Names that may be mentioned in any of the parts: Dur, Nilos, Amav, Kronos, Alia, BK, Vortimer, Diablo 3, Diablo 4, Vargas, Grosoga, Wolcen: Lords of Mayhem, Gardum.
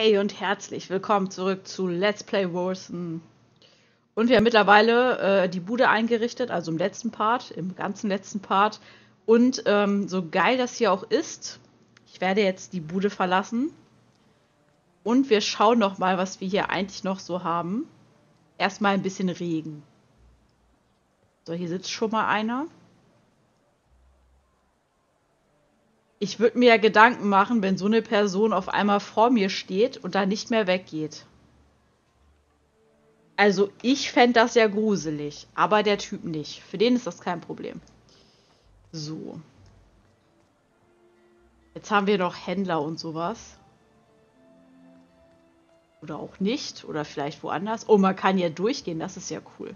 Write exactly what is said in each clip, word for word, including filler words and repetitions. Hey und herzlich willkommen zurück zu Let's Play Wolcen. Und wir haben mittlerweile äh, die Bude eingerichtet, also im letzten Part, im ganzen letzten Part. Und ähm, so geil das hier auch ist, ich werde jetzt die Bude verlassen. Und wir schauen nochmal, was wir hier eigentlich noch so haben. Erstmal ein bisschen Regen. So, hier sitzt schon mal einer. Ich würde mir ja Gedanken machen, wenn so eine Person auf einmal vor mir steht und dann nicht mehr weggeht. Also ich fände das ja gruselig, aber der Typ nicht. Für den ist das kein Problem. So. Jetzt haben wir noch Händler und sowas. Oder auch nicht. Oder vielleicht woanders. Oh, man kann ja durchgehen. Das ist ja cool.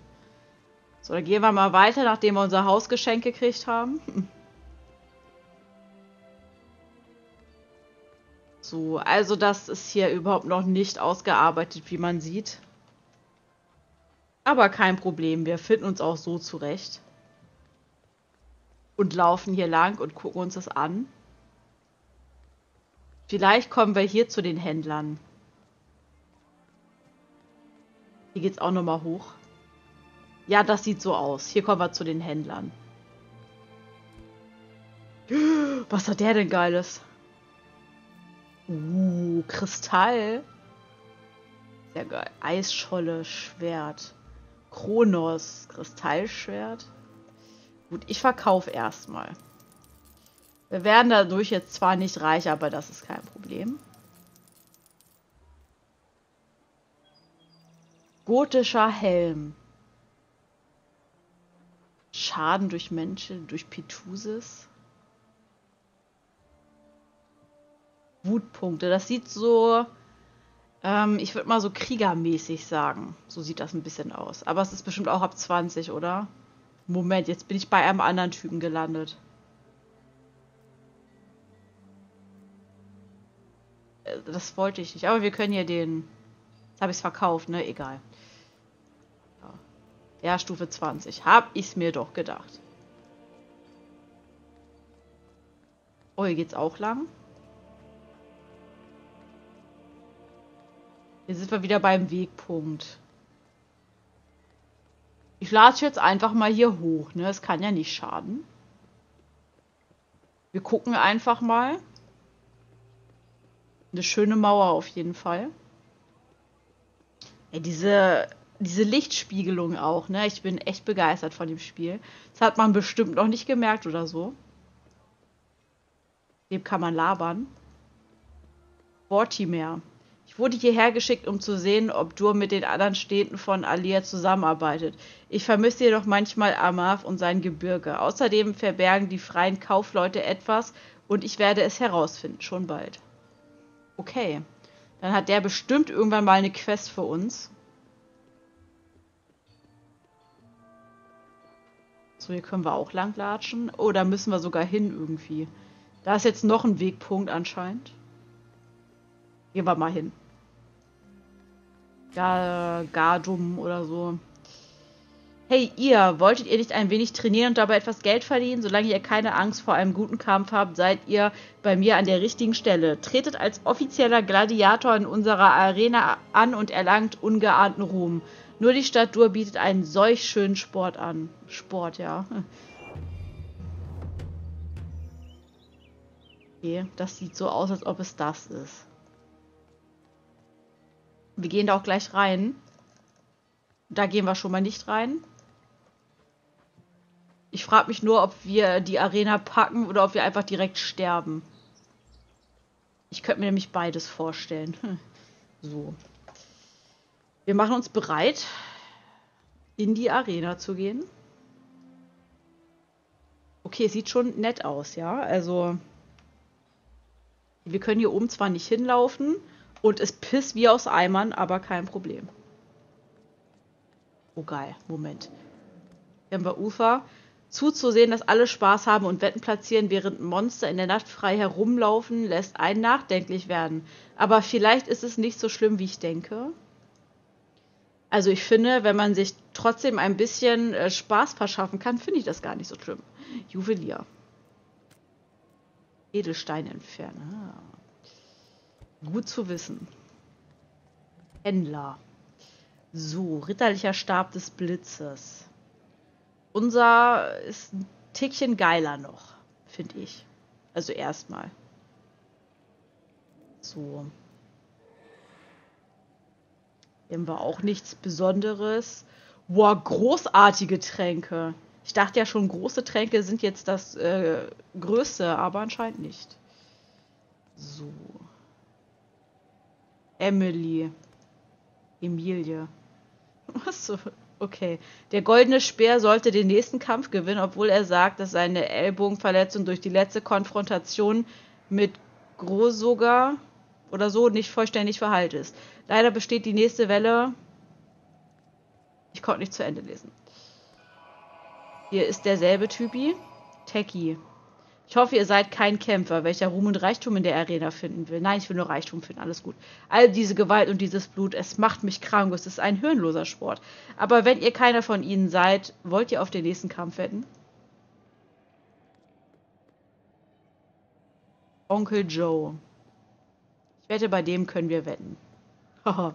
So, dann gehen wir mal weiter, nachdem wir unser Hausgeschenk gekriegt haben. So, also das ist hier überhaupt noch nicht ausgearbeitet, wie man sieht. Aber kein Problem, wir finden uns auch so zurecht. Und laufen hier lang und gucken uns das an. Vielleicht kommen wir hier zu den Händlern. Hier geht's auch nochmal hoch. Ja, das sieht so aus. Hier kommen wir zu den Händlern. Was hat der denn Geiles? Uh, Kristall. Sehr geil. Eisscholle, Schwert. Kronos, Kristallschwert. Gut, ich verkaufe erstmal. Wir werden dadurch jetzt zwar nicht reich, aber das ist kein Problem. Gotischer Helm. Schaden durch Menschen, durch Pitusis. Wutpunkte. Das sieht so, ähm, ich würde mal so kriegermäßig sagen. So sieht das ein bisschen aus. Aber es ist bestimmt auch ab zwanzig, oder? Moment, jetzt bin ich bei einem anderen Typen gelandet. Das wollte ich nicht. Aber wir können hier den... Jetzt habe ich es verkauft, ne? Egal. Ja, Stufe zwanzig. Hab ich's mir doch gedacht. Oh, hier geht's auch lang. Hier sind wir wieder beim Wegpunkt. Ich latsche jetzt einfach mal hier hoch, ne? Das kann ja nicht schaden. Wir gucken einfach mal. Eine schöne Mauer auf jeden Fall. Ey, diese, diese Lichtspiegelung auch, ne? Ich bin echt begeistert von dem Spiel. Das hat man bestimmt noch nicht gemerkt oder so. Dem kann man labern. Vortimer. Ich wurde hierher geschickt, um zu sehen, ob Dur mit den anderen Städten von Alia zusammenarbeitet. Ich vermisse jedoch manchmal Amav und sein Gebirge. Außerdem verbergen die freien Kaufleute etwas und ich werde es herausfinden, schon bald. Okay, dann hat der bestimmt irgendwann mal eine Quest für uns. So, hier können wir auch langlatschen. Oh, da müssen wir sogar hin irgendwie. Da ist jetzt noch ein Wegpunkt anscheinend. Gehen wir mal hin. Ja, Gardum oder so. Hey, ihr, wolltet ihr nicht ein wenig trainieren und dabei etwas Geld verdienen? Solange ihr keine Angst vor einem guten Kampf habt, seid ihr bei mir an der richtigen Stelle. Tretet als offizieller Gladiator in unserer Arena an und erlangt ungeahnten Ruhm. Nur die Stadt Dur bietet einen solch schönen Sport an. Sport, ja. Okay, das sieht so aus, als ob es das ist. Wir gehen da auch gleich rein. Da gehen wir schon mal nicht rein. Ich frage mich nur, ob wir die Arena packen oder ob wir einfach direkt sterben. Ich könnte mir nämlich beides vorstellen. So. Wir machen uns bereit, in die Arena zu gehen. Okay, es sieht schon nett aus, ja? Also, wir können hier oben zwar nicht hinlaufen. Und es pisst wie aus Eimern, aber kein Problem. Oh geil, Moment. Hier haben wir Ufer. Zuzusehen, dass alle Spaß haben und Wetten platzieren, während Monster in der Nacht frei herumlaufen, lässt einen nachdenklich werden. Aber vielleicht ist es nicht so schlimm, wie ich denke. Also ich finde, wenn man sich trotzdem ein bisschen äh, Spaß verschaffen kann, finde ich das gar nicht so schlimm. Juwelier. Edelstein entfernen. Ah. Gut zu wissen. Händler. So, ritterlicher Stab des Blitzes. Unser ist ein Tickchen geiler noch, finde ich. Also erstmal. So. Hier haben wir auch nichts Besonderes. Boah, großartige Tränke. Ich dachte ja schon, große Tränke sind jetzt das äh, Größte, aber anscheinend nicht. So. Emily. Emilie. Achso, okay. Der goldene Speer sollte den nächsten Kampf gewinnen, obwohl er sagt, dass seine Ellbogenverletzung durch die letzte Konfrontation mit Grosoga oder so nicht vollständig verheilt ist. Leider besteht die nächste Welle... Ich konnte nicht zu Ende lesen. Hier ist derselbe Typi. Techie. Ich hoffe, ihr seid kein Kämpfer, welcher Ruhm und Reichtum in der Arena finden will. Nein, ich will nur Reichtum finden, alles gut. All diese Gewalt und dieses Blut, es macht mich krank, es ist ein hirnloser Sport. Aber wenn ihr keiner von ihnen seid, wollt ihr auf den nächsten Kampf wetten? Onkel Joe. Ich wette, bei dem können wir wetten. Haha.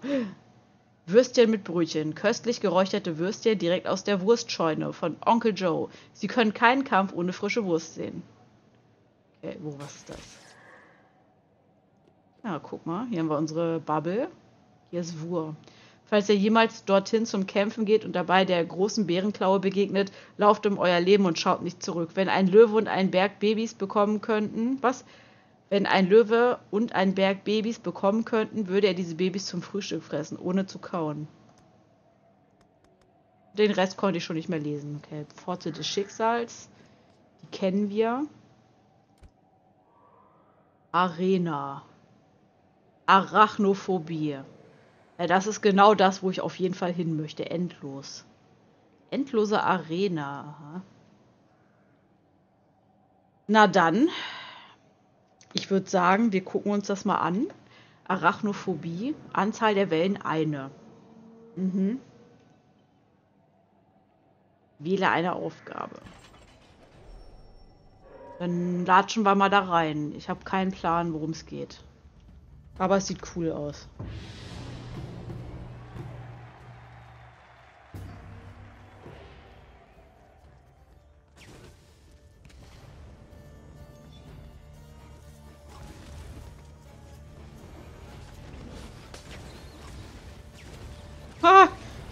Würstchen mit Brötchen. Köstlich geräucherte Würstchen direkt aus der Wurstscheune von Onkel Joe. Sie können keinen Kampf ohne frische Wurst sehen. Okay, wo was ist das? Ja, guck mal. Hier haben wir unsere Bubble. Hier ist Wur. Falls ihr jemals dorthin zum Kämpfen geht und dabei der großen Bärenklaue begegnet, lauft um euer Leben und schaut nicht zurück. Wenn ein Löwe und ein Berg Babys bekommen könnten... Was? Wenn ein Löwe und ein Berg Babys bekommen könnten, würde er diese Babys zum Frühstück fressen, ohne zu kauen. Den Rest konnte ich schon nicht mehr lesen. Okay, Pforte des Schicksals. Die kennen wir. Arena. Arachnophobie. Ja, das ist genau das, wo ich auf jeden Fall hin möchte. Endlos. Endlose Arena. Aha. Na dann... Ich würde sagen, wir gucken uns das mal an. Arachnophobie, Anzahl der Wellen eine. Mhm. Wähle eine Aufgabe. Dann latschen wir mal da rein. Ich habe keinen Plan, worum es geht. Aber es sieht cool aus.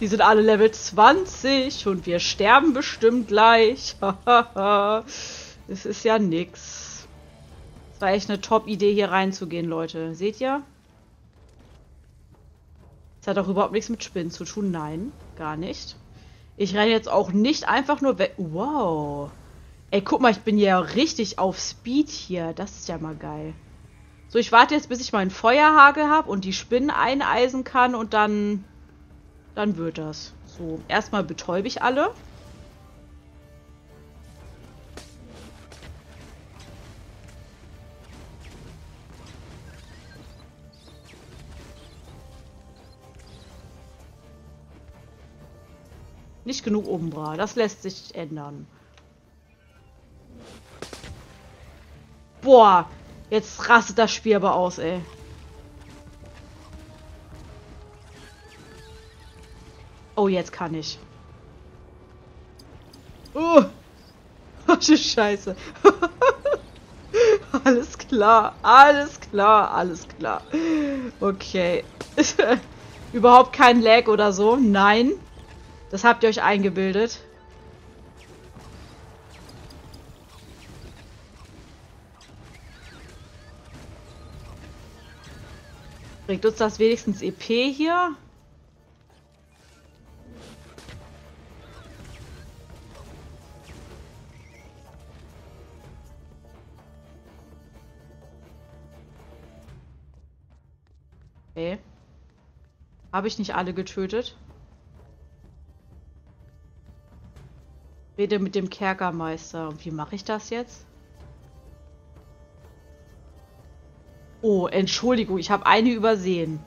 Die sind alle Level zwanzig und wir sterben bestimmt gleich. Es ist ja nix. Das war echt eine Top-Idee, hier reinzugehen, Leute. Seht ihr? Das hat auch überhaupt nichts mit Spinnen zu tun. Nein, gar nicht. Ich renne jetzt auch nicht einfach nur weg. Wow. Ey, guck mal, ich bin ja richtig auf Speed hier. Das ist ja mal geil. So, ich warte jetzt, bis ich meinen Feuerhagel habe und die Spinnen eineisen kann und dann... Dann wird das. So, erstmal betäube ich alle. Nicht genug Umbra, das lässt sich ändern. Boah, jetzt rastet das Spiel aber aus, ey. Oh, jetzt kann ich. Oh, Scheiße. Alles klar, alles klar, alles klar. Okay. Überhaupt kein Lag oder so. Nein. Das habt ihr euch eingebildet. Bringt uns das wenigstens E P hier? Okay. Habe ich nicht alle getötet? Rede mit dem Kerkermeister. Und wie mache ich das jetzt? Oh, Entschuldigung, ich habe eine übersehen.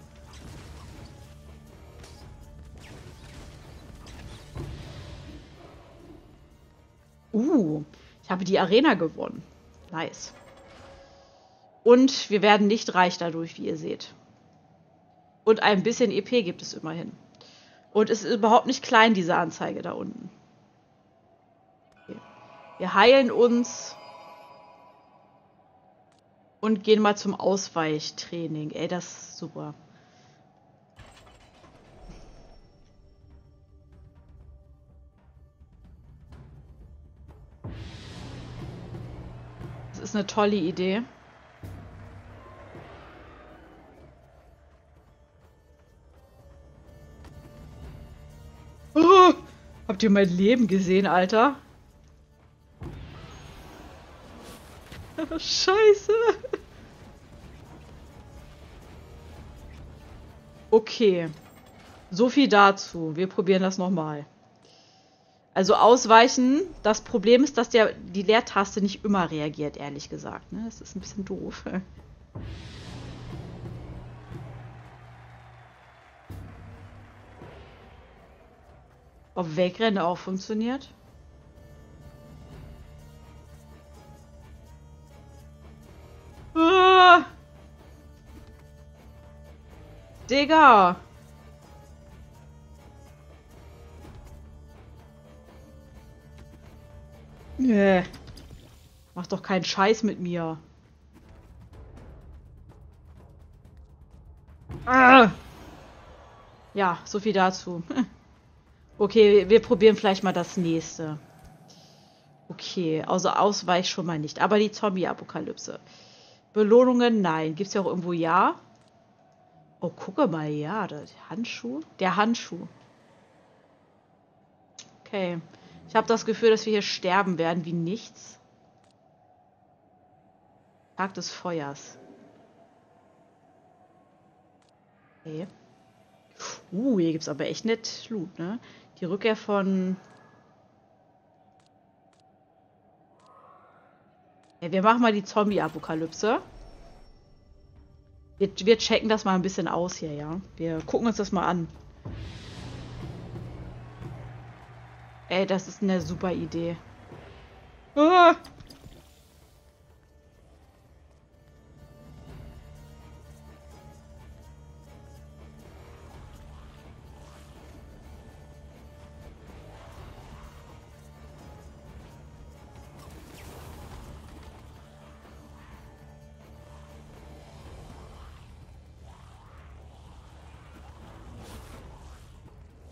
Uh, ich habe die Arena gewonnen. Nice. Und wir werden nicht reich dadurch, wie ihr seht. Und ein bisschen E P gibt es immerhin. Und es ist überhaupt nicht klein, diese Anzeige da unten. Okay. Wir heilen uns und gehen mal zum Ausweichtraining. Ey, das ist super. Das ist eine tolle Idee. Oh, habt ihr mein Leben gesehen, Alter? Scheiße. Okay. So viel dazu. Wir probieren das nochmal. Also ausweichen. Das Problem ist, dass der, die Leertaste nicht immer reagiert, ehrlich gesagt. Ne? Das ist ein bisschen doof. Ob Wegrennen auch funktioniert? Ah! Digga! Nee. Mach doch keinen Scheiß mit mir. Ah! Ja, so viel dazu. Okay, wir probieren vielleicht mal das nächste. Okay, also Ausweich schon mal nicht. Aber die Zombie-Apokalypse. Belohnungen, nein. Gibt es ja auch irgendwo ja? Oh, gucke mal, ja. Der Handschuh. Der Handschuh. Okay. Ich habe das Gefühl, dass wir hier sterben werden wie nichts. Tag des Feuers. Okay. Uh, hier gibt es aber echt nett Loot, ne? Die Rückkehr von... Ja, wir machen mal die Zombie-Apokalypse. Wir, wir checken das mal ein bisschen aus hier, ja? Wir gucken uns das mal an. Ey, das ist eine super Idee. Ah!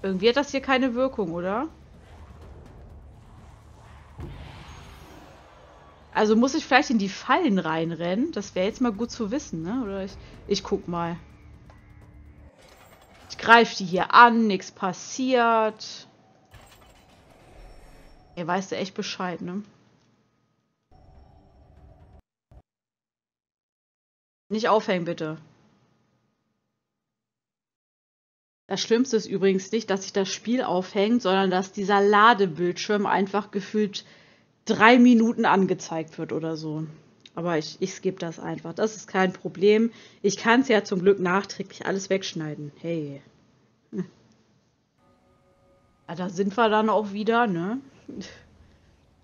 Irgendwie hat das hier keine Wirkung, oder? Also muss ich vielleicht in die Fallen reinrennen? Das wäre jetzt mal gut zu wissen, ne? Oder ich, ich guck mal. Ich greife die hier an, nichts passiert. Ihr weißt ja echt Bescheid, ne? Nicht aufhängen, bitte. Das Schlimmste ist übrigens nicht, dass sich das Spiel aufhängt, sondern dass dieser Ladebildschirm einfach gefühlt drei Minuten angezeigt wird oder so. Aber ich, ich skippe das einfach. Das ist kein Problem. Ich kann es ja zum Glück nachträglich alles wegschneiden. Hey. Hm. Ja, da sind wir dann auch wieder, ne?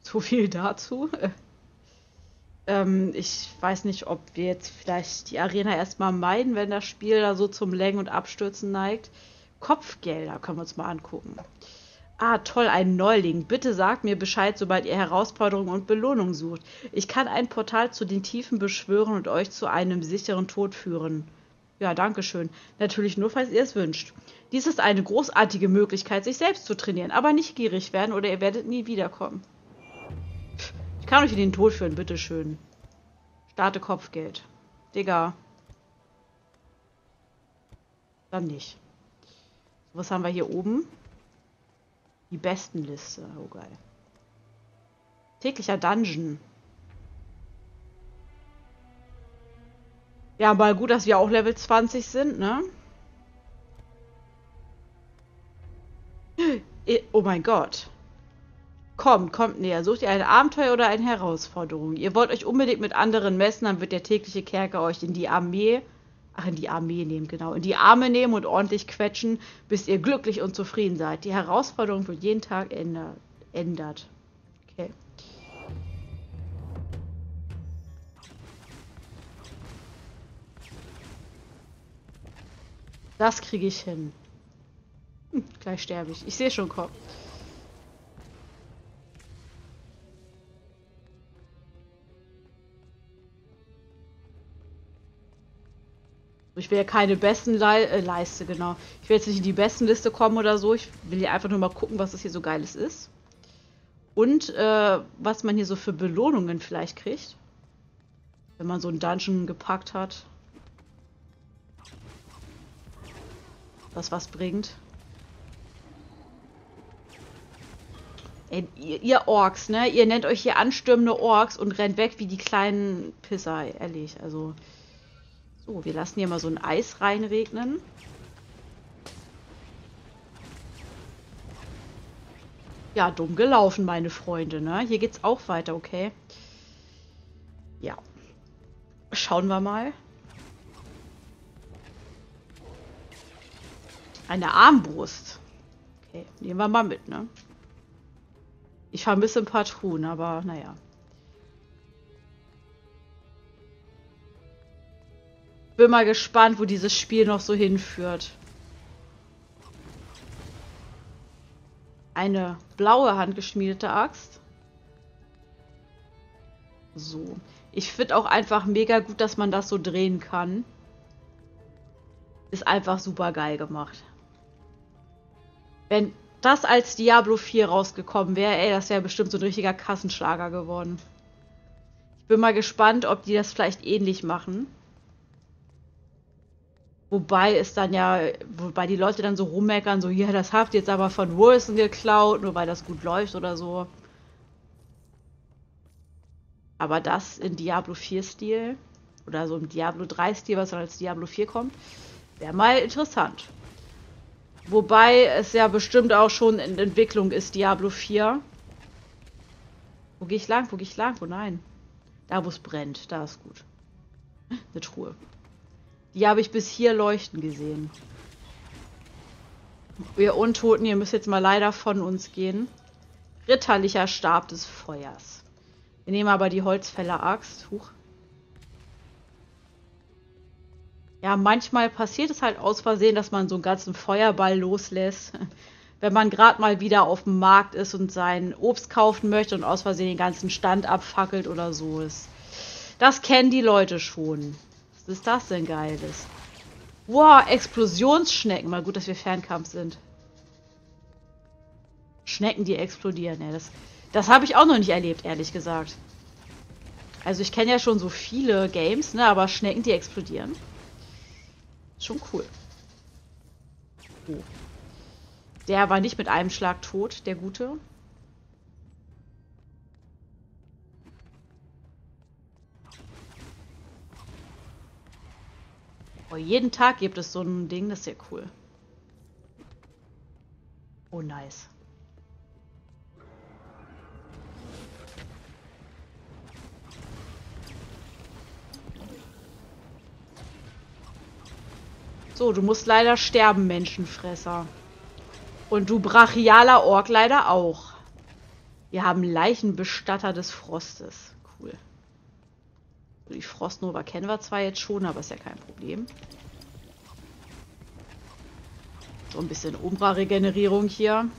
So viel dazu. Ähm, ich weiß nicht, ob wir jetzt vielleicht die Arena erstmal meiden, wenn das Spiel da so zum Längen und Abstürzen neigt. Kopfgelder können wir uns mal angucken. Ah, toll, ein Neuling. Bitte sagt mir Bescheid, sobald ihr Herausforderungen und Belohnungen sucht. Ich kann ein Portal zu den Tiefen beschwören und euch zu einem sicheren Tod führen. Ja, danke schön. Natürlich nur, falls ihr es wünscht. Dies ist eine großartige Möglichkeit, sich selbst zu trainieren, aber nicht gierig werden oder ihr werdet nie wiederkommen. Ich kann euch in den Tod führen, bitteschön. Starte Kopfgeld. Digga. Dann nicht. Was haben wir hier oben? Die Bestenliste. Oh, geil. Täglicher Dungeon. Ja, mal gut, dass wir auch Level zwanzig sind, ne? Oh mein Gott. Kommt, kommt näher. Sucht ihr ein Abenteuer oder eine Herausforderung? Ihr wollt euch unbedingt mit anderen messen, dann wird der tägliche Kerker euch in die Armee, ach in die Armee nehmen, genau, in die Arme nehmen und ordentlich quetschen, bis ihr glücklich und zufrieden seid. Die Herausforderung wird jeden Tag änder, ändert. Okay. Das kriege ich hin. Hm, gleich sterbe ich. Ich sehe schon, komm. Ich will ja keine besten Le äh, Leiste, genau. Ich will jetzt nicht in die besten Liste kommen oder so. Ich will hier einfach nur mal gucken, was das hier so Geiles ist. Und äh, was man hier so für Belohnungen vielleicht kriegt. Wenn man so einen Dungeon gepackt hat. Was was bringt. Ey, ihr, ihr Orks, ne? Ihr nennt euch hier anstürmende Orks und rennt weg wie die kleinen Pisser, ehrlich. Also... So, wir lassen hier mal so ein Eis reinregnen. Ja, dumm gelaufen, meine Freunde, ne? Hier geht's auch weiter, okay? Ja. Schauen wir mal. Eine Armbrust. Okay, nehmen wir mal mit, ne? Ich vermisse ein paar Truhen, aber naja. Bin mal gespannt, wo dieses Spiel noch so hinführt. Eine blaue handgeschmiedete Axt. So. Ich finde auch einfach mega gut, dass man das so drehen kann. Ist einfach super geil gemacht. Wenn das als Diablo vier rausgekommen wäre, ey, das wäre bestimmt so ein richtiger Kassenschlager geworden. Ich bin mal gespannt, ob die das vielleicht ähnlich machen. Wobei es dann ja, wobei die Leute dann so rummeckern, so, ja, das habt ihr jetzt aber von Wolcen geklaut, nur weil das gut läuft oder so. Aber das in Diablo vier Stil, oder so im Diablo drei Stil, was dann als Diablo vier kommt, wäre mal interessant. Wobei es ja bestimmt auch schon in Entwicklung ist, Diablo vier. Wo gehe ich lang? Wo gehe ich lang? Oh nein. Da, wo es brennt, da ist gut. Eine Truhe. Die habe ich bis hier leuchten gesehen. Ihr Untoten, ihr müsst jetzt mal leider von uns gehen. Ritterlicher Stab des Feuers. Wir nehmen aber die Holzfäller-Axt. Huch. Ja, manchmal passiert es halt aus Versehen, dass man so einen ganzen Feuerball loslässt. Wenn man gerade mal wieder auf dem Markt ist und sein Obst kaufen möchte und aus Versehen den ganzen Stand abfackelt oder so ist. Das kennen die Leute schon. Was ist das denn Geiles? Wow, Explosionsschnecken. Mal gut, dass wir Fernkampf sind. Schnecken, die explodieren. Ja, das das habe ich auch noch nicht erlebt, ehrlich gesagt. Also ich kenne ja schon so viele Games, ne? Aber Schnecken, die explodieren. Schon cool. Oh. Der war nicht mit einem Schlag tot, der Gute. Oh, jeden Tag gibt es so ein Ding, das ist ja cool. Oh, nice. So, du musst leider sterben, Menschenfresser. Und du brachialer Ork leider auch. Wir haben Leichenbestatter des Frostes. Cool. Die Frostnova kennen wir zwar jetzt schon, aber ist ja kein Problem. So ein bisschen Umbra-Regenerierung hier.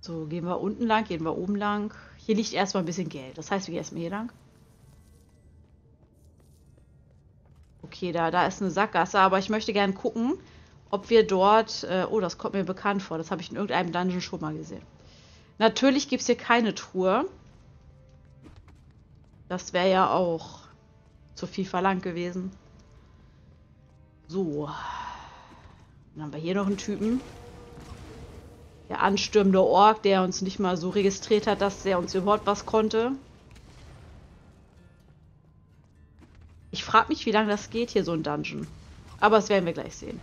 So, gehen wir unten lang, gehen wir oben lang. Hier liegt erstmal ein bisschen Geld. Das heißt, wir gehen erstmal hier lang. Okay, da, da ist eine Sackgasse, aber ich möchte gerne gucken, ob wir dort... Äh, oh, das kommt mir bekannt vor. Das habe ich in irgendeinem Dungeon schon mal gesehen. Natürlich gibt es hier keine Truhe. Das wäre ja auch zu viel verlangt gewesen. So. Dann haben wir hier noch einen Typen. Der anstürmende Ork, der uns nicht mal so registriert hat, dass der uns überhaupt was konnte. Ich frage mich, wie lange das geht, hier so ein Dungeon. Aber das werden wir gleich sehen.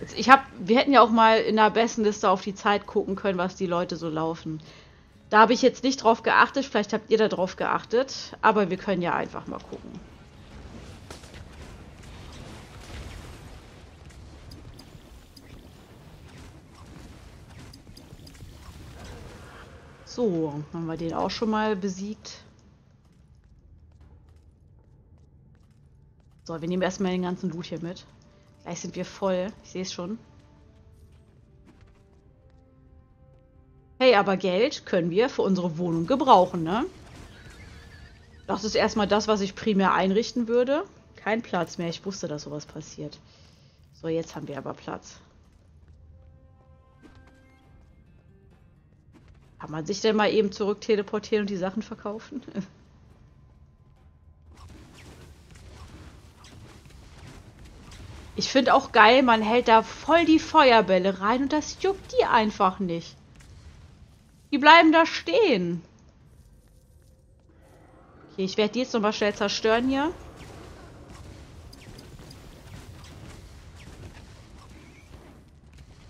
Jetzt, ich hab, wir hätten ja auch mal in der besten Liste auf die Zeit gucken können, was die Leute so laufen. Da habe ich jetzt nicht drauf geachtet, vielleicht habt ihr da drauf geachtet, aber wir können ja einfach mal gucken. So, haben wir den auch schon mal besiegt. So, wir nehmen erstmal den ganzen Loot hier mit. Gleich sind wir voll. Ich sehe es schon. Hey, aber Geld können wir für unsere Wohnung gebrauchen, ne? Das ist erstmal das, was ich primär einrichten würde. Kein Platz mehr. Ich wusste, dass sowas passiert. So, jetzt haben wir aber Platz. Kann man sich denn mal eben zurück teleportieren und die Sachen verkaufen? Ich finde auch geil, man hält da voll die Feuerbälle rein und das juckt die einfach nicht. Die bleiben da stehen. Okay, ich werde die jetzt nochmal schnell zerstören hier.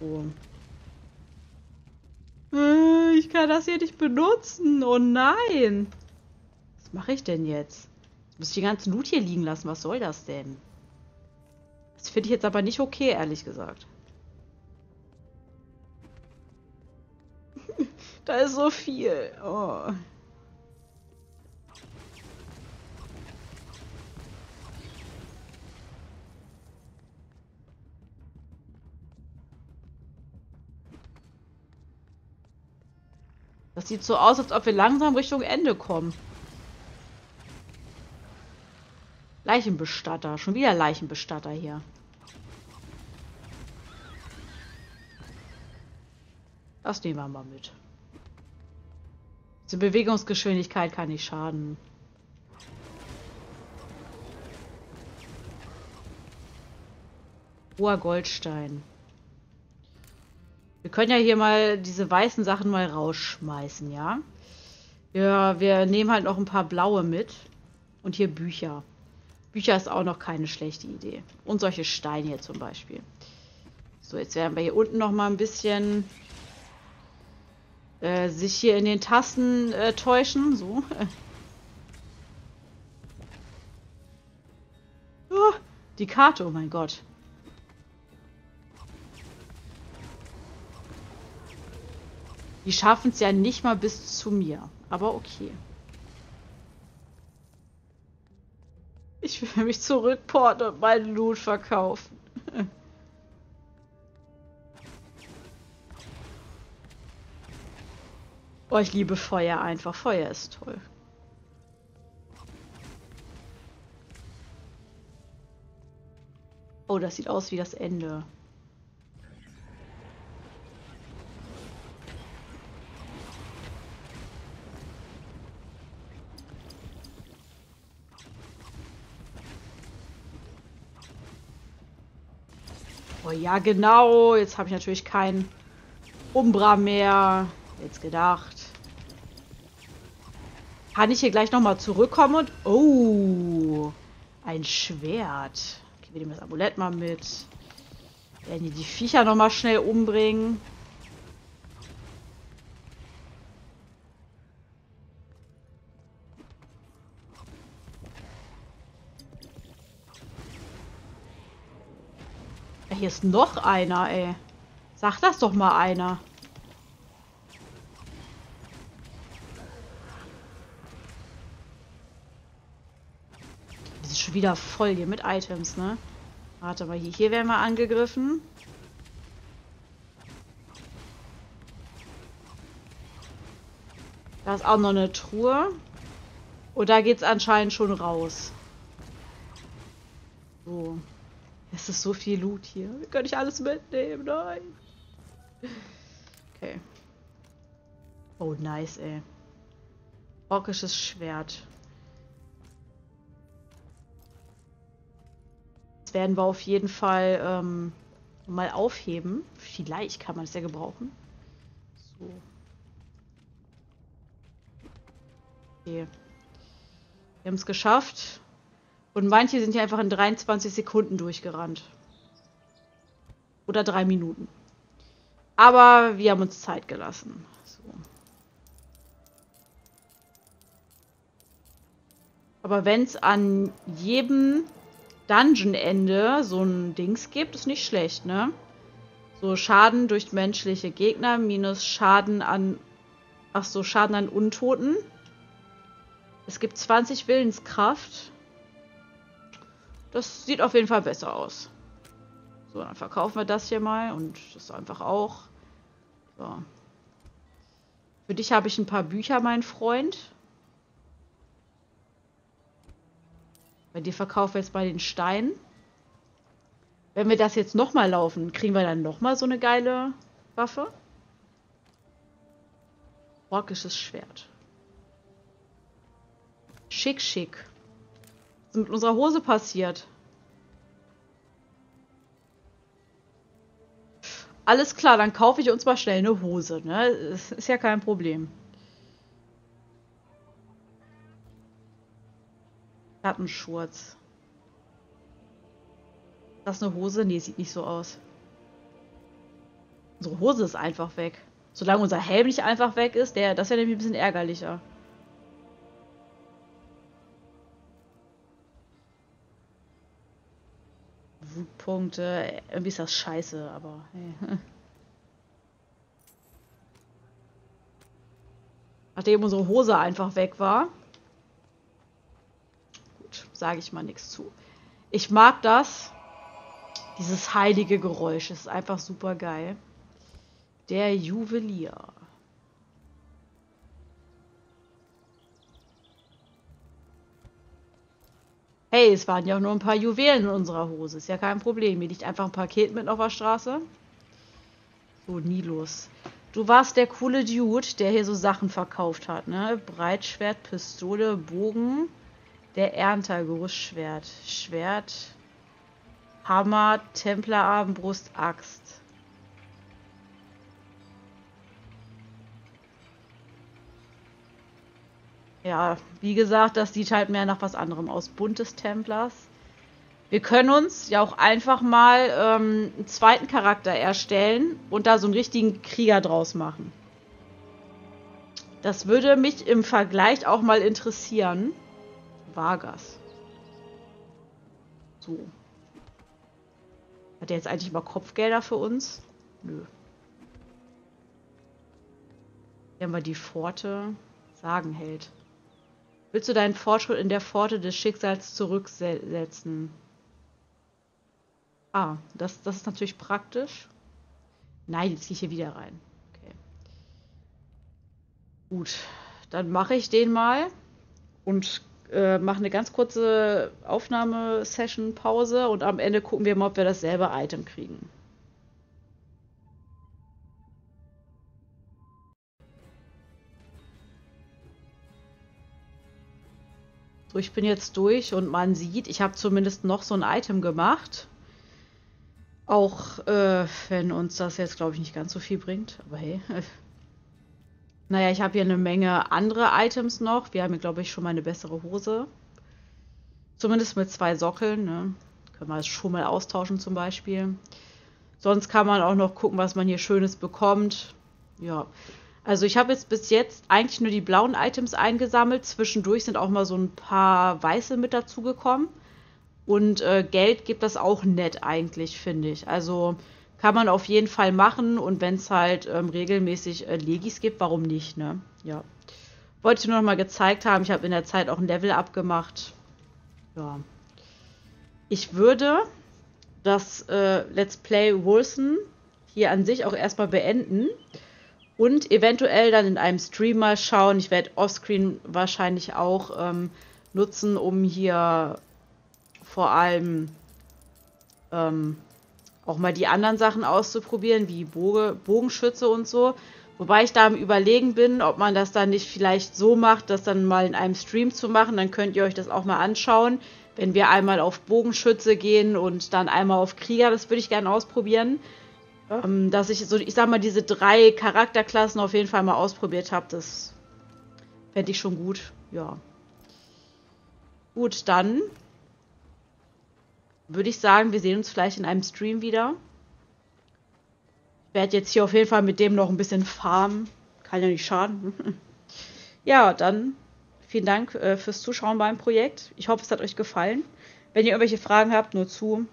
Oh. Äh, ich kann das hier nicht benutzen. Oh nein. Was mache ich denn jetzt? Jetzt muss ich den ganzen Loot hier liegen lassen. Was soll das denn? Das finde ich jetzt aber nicht okay, ehrlich gesagt. Da ist so viel. Oh. Das sieht so aus, als ob wir langsam Richtung Ende kommen. Leichenbestatter. Schon wieder Leichenbestatter hier. Das nehmen wir mal mit. Diese Bewegungsgeschwindigkeit kann nicht schaden. Hoher Goldstein. Wir können ja hier mal diese weißen Sachen mal rausschmeißen, ja? Ja, wir nehmen halt noch ein paar blaue mit. Und hier Bücher. Bücher ist auch noch keine schlechte Idee. Und solche Steine hier zum Beispiel. So, jetzt werden wir hier unten noch mal ein bisschen... Äh, sich hier in den Tasten äh, täuschen. So. Oh, die Karte, oh mein Gott. Die schaffen es ja nicht mal bis zu mir. Aber okay. Ich will mich zurückporten und meinen Loot verkaufen. Oh, ich liebe Feuer einfach. Feuer ist toll. Oh, das sieht aus wie das Ende. Oh ja, genau. Jetzt habe ich natürlich keinen Umbra mehr. Jetzt gedacht. Kann ich hier gleich nochmal zurückkommen und... Oh, ein Schwert. Okay, wir nehmen das Amulett mal mit. Werden hier die Viecher nochmal schnell umbringen. Ja, hier ist noch einer, ey. Sag das doch mal einer. Wieder voll hier mit Items, ne? Warte mal, hier, hier werden wir angegriffen. Da ist auch noch eine Truhe. Und da geht's anscheinend schon raus. So. Es ist so viel Loot hier. Kann ich alles mitnehmen? Nein. Okay. Oh, nice, ey. Orkisches Schwert. Werden wir auf jeden Fall ähm, mal aufheben. Vielleicht kann man es ja gebrauchen. So. Okay. Wir haben es geschafft. Und manche sind ja einfach in dreiundzwanzig Sekunden durchgerannt. Oder drei Minuten. Aber wir haben uns Zeit gelassen. So. Aber wenn es an jedem Dungeon-Ende so ein Dings gibt, ist nicht schlecht, ne? So Schaden durch menschliche Gegner minus Schaden an... Ach so, Schaden an Untoten. Es gibt zwanzig Willenskraft. Das sieht auf jeden Fall besser aus. So, dann verkaufen wir das hier mal und das einfach auch. So. Für dich habe ich ein paar Bücher, mein Freund. Bei dir verkaufen wir jetzt bei den Steinen. Wenn wir das jetzt nochmal laufen, kriegen wir dann nochmal so eine geile Waffe. Orkisches Schwert. Schick, schick. Was ist mit unserer Hose passiert? Alles klar, dann kaufe ich uns mal schnell eine Hose, ne? Das ist ja kein Problem. Plattenschurz. Ist das eine Hose? Nee, sieht nicht so aus. Unsere Hose ist einfach weg. Solange unser Helm nicht einfach weg ist, der, das wäre nämlich ein bisschen ärgerlicher. Wutpunkte. Irgendwie ist das scheiße, aber hey. Nachdem unsere Hose einfach weg war. Gut, sage ich mal nichts zu. Ich mag das. Dieses heilige Geräusch. Das ist einfach super geil. Der Juwelier. Hey, es waren ja auch nur ein paar Juwelen in unserer Hose. Ist ja kein Problem. Hier liegt einfach ein Paket mit auf der Straße. So, Nilos. Du warst der coole Dude, der hier so Sachen verkauft hat, ne? Breitschwert, Pistole, Bogen. Der Ernter, Gerüstschwert. Schwert. Hammer, Templerarmbrust, Axt. Ja, wie gesagt, das sieht halt mehr nach was anderem aus. Bund des Templers. Wir können uns ja auch einfach mal ähm, einen zweiten Charakter erstellen und da so einen richtigen Krieger draus machen. Das würde mich im Vergleich auch mal interessieren. Vargas. So. Hat der jetzt eigentlich mal Kopfgelder für uns? Nö. Hier haben wir die Pforte. Sagenheld. Willst du deinen Fortschritt in der Pforte des Schicksals zurücksetzen? Ah, das, das ist natürlich praktisch. Nein, jetzt gehe ich hier wieder rein. Okay. Gut, dann mache ich den mal und äh, mache eine ganz kurze Aufnahmesession-Pause und am Ende gucken wir mal, ob wir dasselbe Item kriegen. So, ich bin jetzt durch und man sieht, ich habe zumindest noch so ein Item gemacht. Auch äh, wenn uns das jetzt, glaube ich, nicht ganz so viel bringt. Aber hey. Naja, ich habe hier eine Menge andere Items noch. Wir haben hier, glaube ich, schon mal eine bessere Hose. Zumindest mit zwei Sockeln. Ne? Können wir das schon mal austauschen zum Beispiel. Sonst kann man auch noch gucken, was man hier Schönes bekommt. Ja. Also ich habe jetzt bis jetzt eigentlich nur die blauen Items eingesammelt. Zwischendurch sind auch mal so ein paar weiße mit dazugekommen. Und äh, Geld gibt das auch nett eigentlich, finde ich. Also kann man auf jeden Fall machen. Und wenn es halt ähm, regelmäßig äh, Legis gibt, warum nicht, ne? Ja. Wollte ich nur noch mal gezeigt haben. Ich habe in der Zeit auch ein Level-Up gemacht. Ja. Ich würde das äh, Let's Play Wolcen hier an sich auch erstmal beenden. Und eventuell dann in einem Stream mal schauen. Ich werde offscreen wahrscheinlich auch ähm, nutzen, um hier vor allem ähm, auch mal die anderen Sachen auszuprobieren, wie Boge, Bogenschütze und so. Wobei ich da am Überlegen bin, ob man das dann nicht vielleicht so macht, das dann mal in einem Stream zu machen. Dann könnt ihr euch das auch mal anschauen, wenn wir einmal auf Bogenschütze gehen und dann einmal auf Krieger. Das würde ich gerne ausprobieren. Ähm, dass ich so, ich sag mal, diese drei Charakterklassen auf jeden Fall mal ausprobiert habe, das fände ich schon gut, ja. Gut, dann würde ich sagen, wir sehen uns vielleicht in einem Stream wieder. Ich werde jetzt hier auf jeden Fall mit dem noch ein bisschen farmen. Kann ja nicht schaden. Ja, dann vielen Dank äh, fürs Zuschauen beim Projekt. Ich hoffe, es hat euch gefallen. Wenn ihr irgendwelche Fragen habt, nur zu.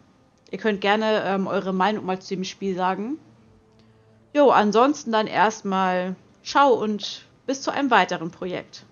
Ihr könnt gerne ähm, eure Meinung mal zu dem Spiel sagen. Jo, ansonsten dann erstmal ciao und bis zu einem weiteren Projekt.